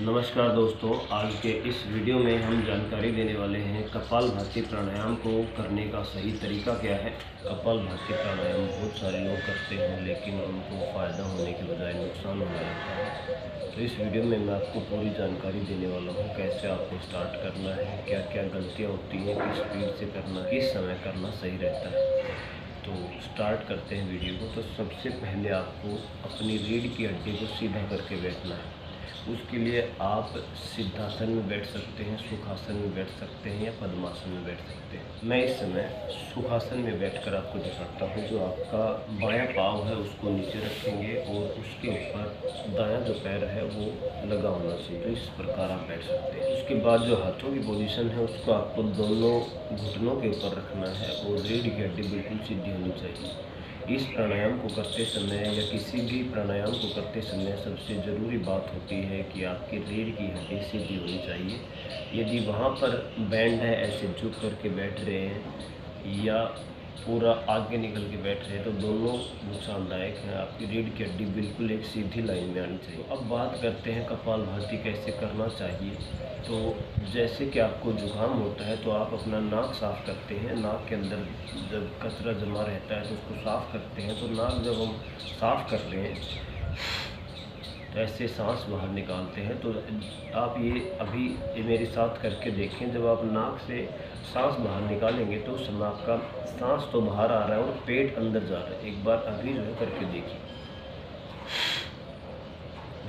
नमस्कार दोस्तों, आज के इस वीडियो में हम जानकारी देने वाले हैं कपालभाति प्राणायाम को करने का सही तरीका क्या है। कपालभाति प्राणायाम बहुत सारे लोग करते हैं लेकिन उनको फ़ायदा होने के बजाय नुकसान होने लगता है। तो इस वीडियो में मैं आपको पूरी जानकारी देने वाला हूँ, कैसे आपको स्टार्ट करना है, क्या क्या गलतियाँ होती हैं, किस स्पीड से करना, किस समय करना सही रहता है। तो स्टार्ट करते हैं वीडियो को। तो सबसे पहले आपको अपनी रीढ़ की हड्डी को सीधा करके बैठना है। उसके लिए आप सिद्धासन में बैठ सकते हैं, सुखासन में बैठ सकते हैं या पद्मासन में बैठ सकते हैं। मैं इस समय सुखासन में बैठकर आपको दिखाता हूँ। जो आपका बायां पाँव है उसको नीचे रखेंगे और उसके ऊपर दायां जो पैर है वो लगा होना चाहिए। तो इस प्रकार आप बैठ सकते हैं। उसके बाद जो हाथों की पोजीशन है उसको आपको दोनों घुटनों के ऊपर रखना है और रीढ़ की हड्डी बिल्कुल सीधी होनी चाहिए। इस प्राणायाम को करते समय या किसी भी प्राणायाम को करते समय सबसे ज़रूरी बात होती है कि आपकी रीढ़ की हड्डी सीधी होनी चाहिए। यदि वहाँ पर बैंड है, ऐसे झुक करके बैठ रहे हैं या पूरा आगे निकल के बैठ रहे हैं तो दोनों नुकसानदायक हैं। आपकी रीढ़ की हड्डी बिल्कुल एक सीधी लाइन में आनी चाहिए। अब बात करते हैं कपालभाति कैसे करना चाहिए। तो जैसे कि आपको जुकाम होता है तो आप अपना नाक साफ़ करते हैं। नाक के अंदर जब कचरा जमा रहता है तो उसको साफ़ करते हैं। तो नाक जब हम साफ़ कर रहे हैं तो ऐसे सांस बाहर निकालते हैं। तो आप ये अभी मेरे साथ करके देखें। जब आप नाक से सांस बाहर निकालेंगे तो उस नाक का सांस तो बाहर आ रहा है और पेट अंदर जा रहा है। एक बार अभी जो है करके देखिए।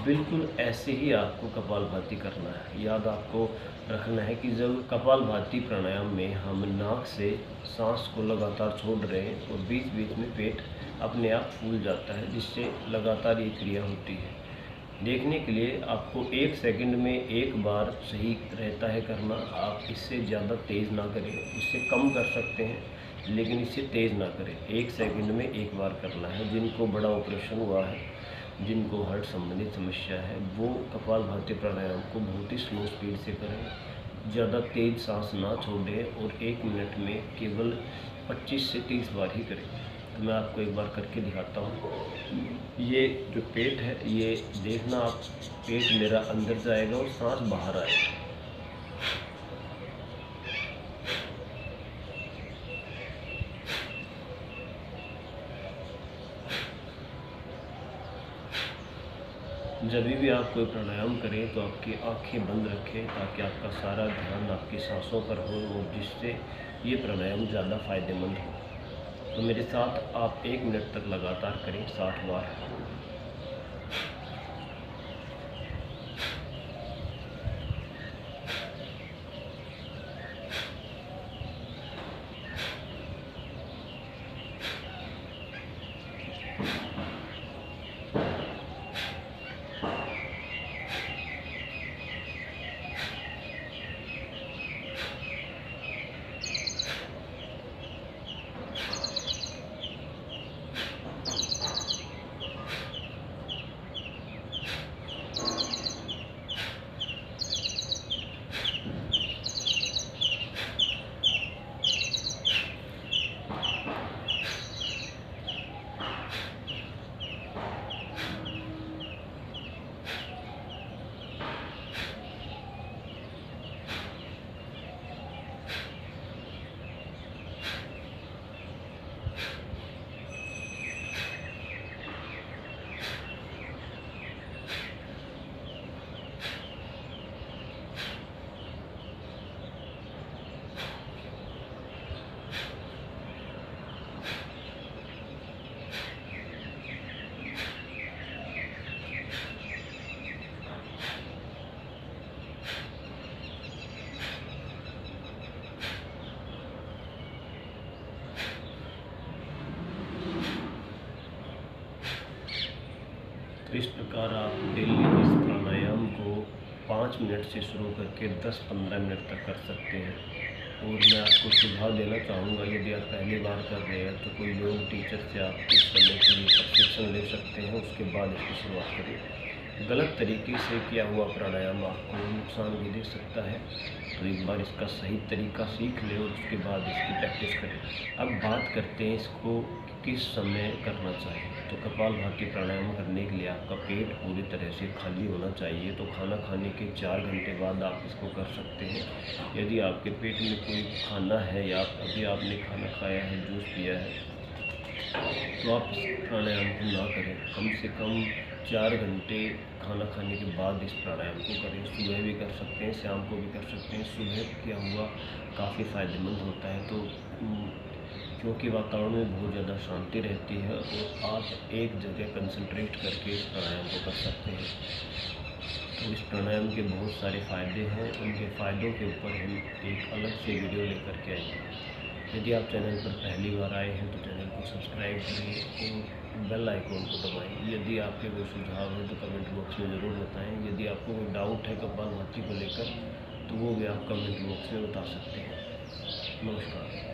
बिल्कुल ऐसे ही आपको कपालभाति करना है। याद आपको रखना है कि जब कपालभाति प्राणायाम में हम नाक से सांस को लगातार छोड़ रहे हैं और बीच बीच में पेट अपने आप फूल जाता है, जिससे लगातार ये क्रिया होती है। देखने के लिए आपको 1 सेकंड में एक बार सही रहता है करना। आप इससे ज़्यादा तेज़ ना करें, इससे कम कर सकते हैं लेकिन इससे तेज़ ना करें। 1 सेकंड में एक बार करना है। जिनको बड़ा ऑपरेशन हुआ है, जिनको हार्ट संबंधित समस्या है, वो कपालभाति प्राणायाम को बहुत ही स्लो स्पीड से करें। ज़्यादा तेज़ सांस ना छोड़ें और 1 मिनट में केवल 25 से 30 बार ही करें। मैं आपको एक बार करके दिखाता हूँ। ये जो पेट है, ये देखना आप, पेट मेरा अंदर जाएगा और सांस बाहर आएगा। जब भी आप कोई प्राणायाम करें तो आपकी आंखें बंद रखें ताकि आपका सारा ध्यान आपकी सांसों पर हो और जिससे ये प्राणायाम ज़्यादा फ़ायदेमंद हो। तो मेरे साथ आप 1 मिनट तक लगातार करें, 60 बार। तो इस प्रकार आप डेली इस प्राणायाम को 5 मिनट से शुरू करके 10-15 मिनट तक कर सकते हैं। और मैं आपको सुझाव देना चाहूँगा, यदि आप पहली बार कर रहे हैं तो कोई योग टीचर से आप कुछ समय के लिए प्रशिक्षण ले सकते हैं, उसके बाद इसकी शुरुआत करिए। गलत तरीके से किया हुआ प्राणायाम आपको नुकसान भी दे सकता है। तो एक बार इसका सही तरीका सीख लें और उसके बाद इसकी प्रैक्टिस करें। अब बात करते हैं इसको किस समय करना चाहिए। तो कपालभाति प्राणायाम करने के लिए आपका पेट पूरी तरह से खाली होना चाहिए। तो खाना खाने के 4 घंटे बाद आप इसको कर सकते हैं। यदि आपके पेट में कोई खाना है या अभी आपने खाना खाया है, जूस पिया है, तो आप इस प्राणायाम को ना करें। कम से कम 4 घंटे खाना खाने के बाद इस प्राणायाम को करें। सुबह भी कर सकते हैं, शाम को भी कर सकते हैं। सुबह किया हुआ काफ़ी फ़ायदेमंद होता है, तो क्योंकि वातावरण में बहुत ज़्यादा शांति रहती है और आप एक जगह कंसंट्रेट करके इस प्राणायाम को कर सकते हैं। तो इस प्राणायाम के बहुत सारे फ़ायदे हैं, उनके फ़ायदों के ऊपर हम एक अलग से वीडियो लेकर के आएंगे। यदि आप चैनल पर पहली बार आए हैं तो चैनल को सब्सक्राइब करें और बेल आइकॉन को दबाएं। यदि आपके कोई सुझाव है तो कमेंट बॉक्स में ज़रूर बताएँ। यदि आपको कोई डाउट है कपालभाति को लेकर, तो वो भी आप कमेंट बॉक्स में बता सकते हैं। नमस्कार।